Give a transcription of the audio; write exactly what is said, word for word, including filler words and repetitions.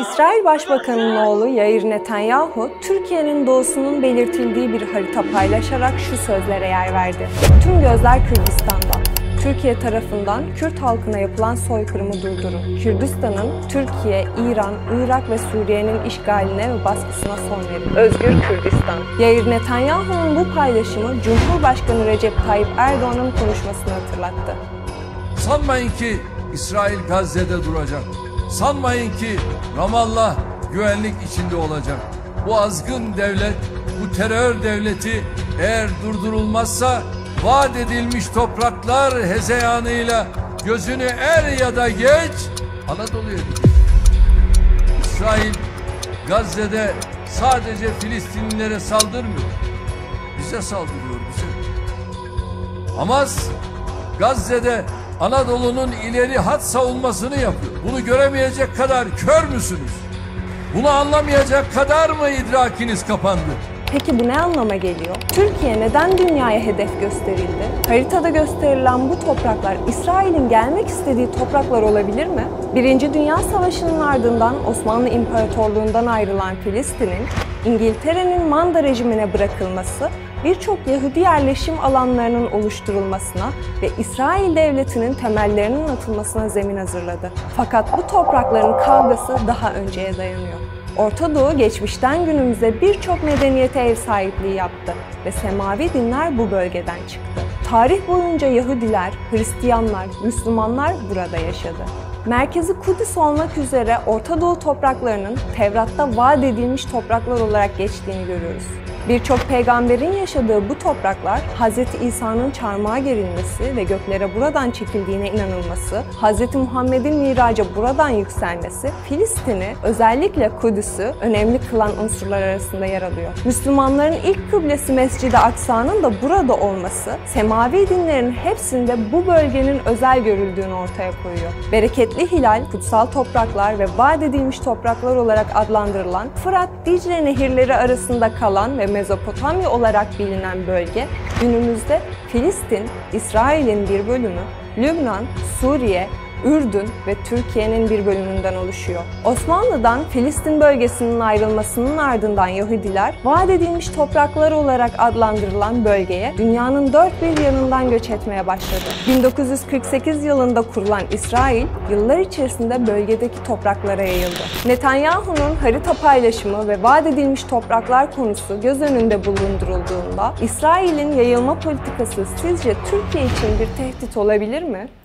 İsrail Başbakanı'nın oğlu Yair Netanyahu, Türkiye'nin doğusunun belirtildiği bir harita paylaşarak şu sözlere yer verdi. Tüm gözler Kürdistan'da. Türkiye tarafından Kürt halkına yapılan soykırımı durdurun. Kürdistan'ın Türkiye, İran, Irak ve Suriye'nin işgaline ve baskısına son verin. Özgür Kürdistan. Yair Netanyahu'nun bu paylaşımı Cumhurbaşkanı Recep Tayyip Erdoğan'ın konuşmasını hatırlattı. Sanmayın ki İsrail Gazze'de duracak. Sanmayın ki Ramallah güvenlik içinde olacak. Bu azgın devlet, bu terör devleti eğer durdurulmazsa vaat edilmiş topraklar hezeyanıyla gözünü er ya da geç Anadolu'ya gidiyor. İsrail Gazze'de sadece Filistinlilere saldırmıyor. Bize saldırıyor, bize. Hamas Gazze'de Anadolu'nun ileri hat savunmasını yapıyor. Bunu göremeyecek kadar kör müsünüz? Bunu anlamayacak kadar mı idrakiniz kapandı? Peki bu ne anlama geliyor? Türkiye neden dünyaya hedef gösterildi? Haritada gösterilen bu topraklar İsrail'in gelmek istediği topraklar olabilir mi? Birinci Dünya Savaşı'nın ardından Osmanlı İmparatorluğu'ndan ayrılan Filistin'in İngiltere'nin Manda rejimine bırakılması, birçok Yahudi yerleşim alanlarının oluşturulmasına ve İsrail devletinin temellerinin atılmasına zemin hazırladı. Fakat bu toprakların kavgası daha önceye dayanıyor. Orta Doğu geçmişten günümüze birçok medeniyete ev sahipliği yaptı ve semavi dinler bu bölgeden çıktı. Tarih boyunca Yahudiler, Hristiyanlar, Müslümanlar burada yaşadı. Merkezi Kudüs olmak üzere Orta Doğu topraklarının Tevrat'ta vaat edilmiş topraklar olarak geçtiğini görüyoruz. Birçok peygamberin yaşadığı bu topraklar, Hz. İsa'nın çarmıha gerilmesi ve göklere buradan çekildiğine inanılması, Hz. Muhammed'in miraca buradan yükselmesi, Filistin'i, özellikle Kudüs'ü önemli kılan unsurlar arasında yer alıyor. Müslümanların ilk kıblesi Mescid-i Aksa'nın da burada olması, semavi dinlerin hepsinde bu bölgenin özel görüldüğünü ortaya koyuyor. Bereketli Hilal, kutsal topraklar ve vaat edilmiş topraklar olarak adlandırılan, Fırat-Dicle nehirleri arasında kalan ve Mezopotamya olarak bilinen bölge, günümüzde Filistin, İsrail'in bir bölümü, Lübnan, Suriye, Ürdün ve Türkiye'nin bir bölümünden oluşuyor. Osmanlı'dan Filistin bölgesinin ayrılmasının ardından Yahudiler, vaat edilmiş topraklar olarak adlandırılan bölgeye dünyanın dört bir yanından göç etmeye başladı. bin dokuz yüz kırk sekiz yılında kurulan İsrail, yıllar içerisinde bölgedeki topraklara yayıldı. Netanyahu'nun harita paylaşımı ve vaat edilmiş topraklar konusu göz önünde bulundurulduğunda, İsrail'in yayılma politikası sizce Türkiye için bir tehdit olabilir mi?